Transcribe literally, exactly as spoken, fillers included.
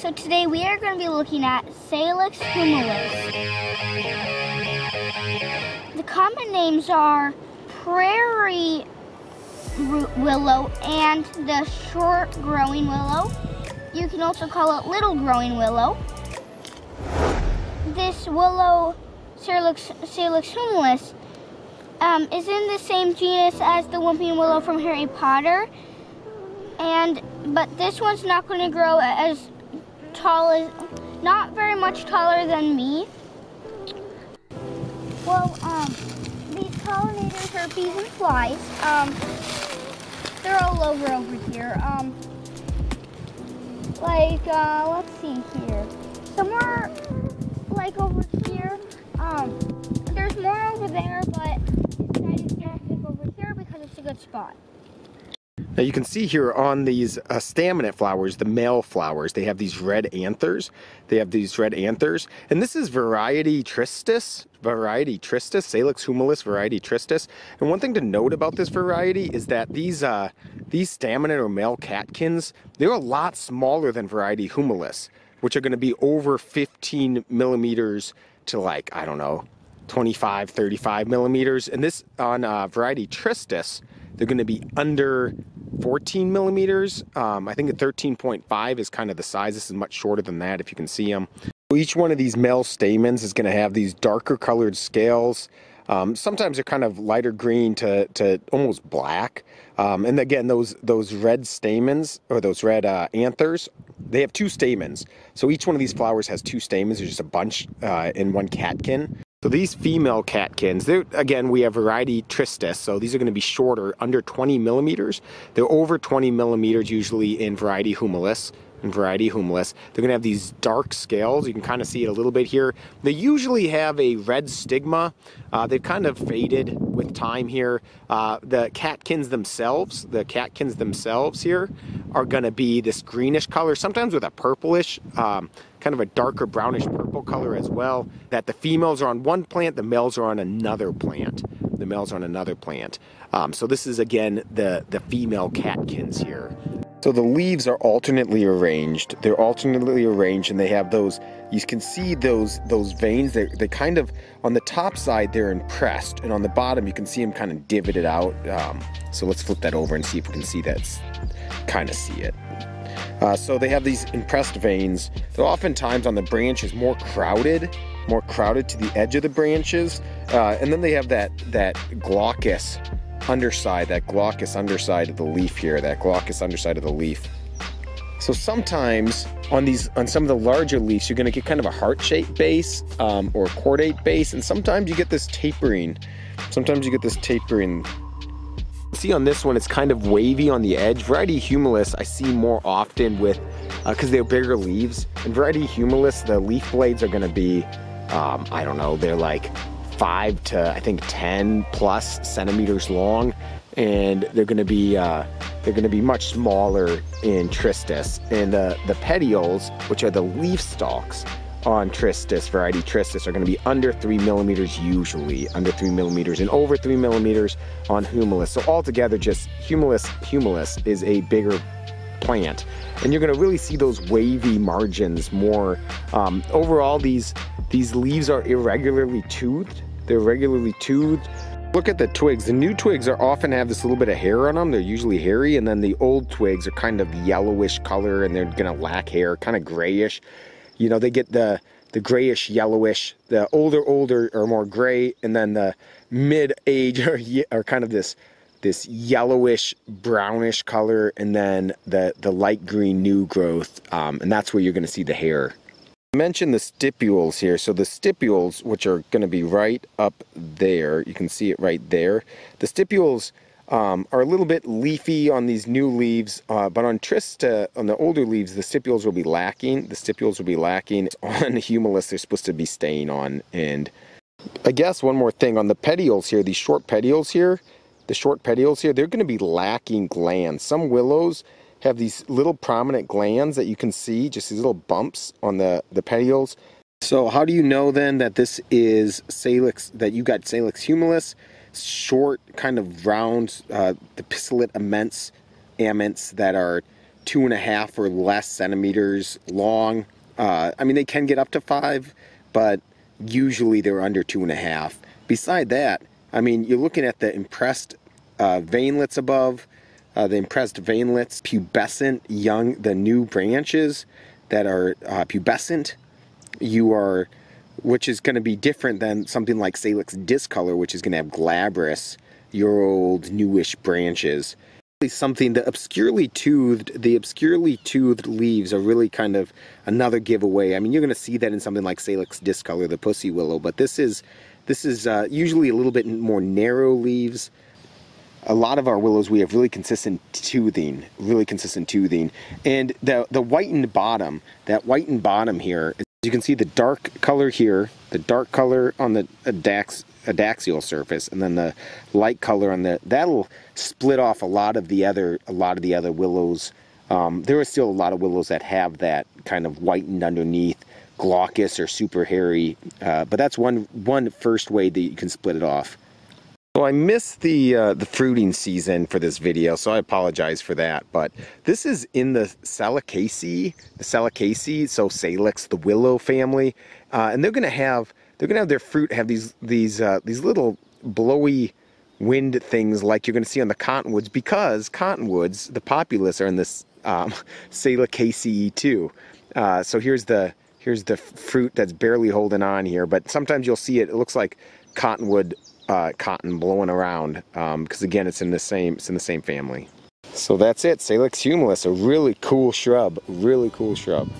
So today we are going to be looking at Salix humilis. The common names are prairie willow and the short growing willow. You can also call it little growing willow. This willow, Salix, Salix humilis, um, is in the same genus as the whooping willow from Harry Potter. And but this one's not going to grow as tall as, not very much taller than me. Well, um, these pollinators are bees and flies. Um, they're all over over here. Um, like uh, let's see here. Somewhere like over here. Um, there's more over there, but I decided to pick over here because it's a good spot. Now you can see here on these uh, staminate flowers, the male flowers, they have these red anthers. They have these red anthers. And this is variety tristis, variety tristis, Salix humilis variety tristis. And one thing to note about this variety is that these uh, these staminate or male catkins, they're a lot smaller than variety humilis, which are going to be over fifteen millimeters to like, I don't know, twenty-five, thirty-five millimeters. And this on uh, variety tristis, they're going to be under fourteen millimeters. Um, I think a thirteen point five is kind of the size. This is much shorter than that if you can see them. Each one of these male stamens is going to have these darker colored scales. Um, sometimes they're kind of lighter green to, to almost black. Um, and again, those those red stamens or those red uh, anthers, they have two stamens. So each one of these flowers has two stamens. There's just a bunch uh, in one catkin. So these female catkins, again, we have variety tristis, so these are going to be shorter, under twenty millimeters. They're over twenty millimeters usually in variety humilis. In variety humilis, they're going to have these dark scales. You can kind of see it a little bit here. They usually have a red stigma. Uh, they've kind of faded with time here. Uh, the catkins themselves, the catkins themselves here, are going to be this greenish color, sometimes with a purplish. Um, kind of a darker brownish purple color as well, that the females are on one plant, the males are on another plant. The males are on another plant. Um, so this is again the, the female catkins here. So the leaves are alternately arranged. They're alternately arranged and they have those, you can see those those veins. They they kind of, on the top side they're impressed and on the bottom you can see them kind of divoted out. Um, so let's flip that over and see if we can see that, kind of see it. Uh, so they have these impressed veins. They're oftentimes on the branches more crowded, more crowded to the edge of the branches. Uh, and then they have that, that glaucous underside, that glaucous underside of the leaf here, that glaucous underside of the leaf. So sometimes on these, on some of the larger leaves, you're gonna get kind of a heart-shaped base um, or chordate base. And sometimes you get this tapering. Sometimes you get this tapering. See on this one, it's kind of wavy on the edge. Variety humilis I see more often with, because uh, they're bigger leaves. And variety humilis, the leaf blades are going to be, um, I don't know, they're like five to I think ten plus centimeters long, and they're going to be uh, they're going to be much smaller in tristis. And the the petioles, which are the leaf stalks on tristis, variety tristis, are going to be under three millimeters usually, under three millimeters and over three millimeters on humilis. So altogether, just humilis humilis is a bigger plant, and you're going to really see those wavy margins more. Um, overall, these these leaves are irregularly toothed. They're irregularly toothed. Look at the twigs. The new twigs are often have this little bit of hair on them. They're usually hairy, and then the old twigs are kind of yellowish color, and they're going to lack hair, kind of grayish. You know, they get the, the grayish, yellowish, the older, older are more gray, and then the mid-age are, are kind of this this yellowish, brownish color, and then the, the light green new growth, um, and that's where you're going to see the hair. I mentioned the stipules here. So the stipules, which are going to be right up there, you can see it right there. The stipules Um, are a little bit leafy on these new leaves, uh, but on Trista, on the older leaves, the stipules will be lacking. The stipules will be lacking. On the humilis, they're supposed to be staying on. And I guess one more thing on the petioles here, these short petioles here, the short petioles here, they're going to be lacking glands. Some willows have these little prominent glands that you can see, just these little bumps on the, the petioles. So how do you know then that this is Salix, that you got Salix humilis? Short, kind of round, uh, the pistillate immense aments that are two and a half or less centimeters long. Uh, I mean, they can get up to five, but usually they're under two and a half. Beside that, I mean, you're looking at the impressed uh, veinlets above, uh, the impressed veinlets, pubescent, young, the new branches that are uh, pubescent. You are, which is going to be different than something like Salix discolor, which is going to have glabrous, your old newish branches. Something the obscurely toothed, the obscurely toothed leaves are really kind of another giveaway. I mean, you're going to see that in something like Salix discolor, the pussy willow, but this is this is uh, usually a little bit more narrow leaves. A lot of our willows we have really consistent toothing, really consistent toothing, and the the whitened bottom, that whitened bottom here. You can see the dark color here, the dark color on the adax, adaxial surface, and then the light color on the, that'll split off a lot of the other, a lot of the other willows. Um, there are still a lot of willows that have that kind of whitened underneath, glaucous or super hairy, uh, but that's one, one first way that you can split it off. So I missed the uh, the fruiting season for this video, so I apologize for that. But this is in the Salicaceae, the Salicaceae, so Salix, the willow family, uh, and they're gonna have they're gonna have their fruit have these these uh, these little blowy wind things like you're gonna see on the cottonwoods, because cottonwoods, the populace, are in this um, Salicaceae too. Uh, so here's the here's the fruit that's barely holding on here, but sometimes you'll see it. It looks like cottonwood. Uh, cotton blowing around, um, because again it's in the same it's in the same family. So that's it, Salix humilis, a really cool shrub, really cool shrub.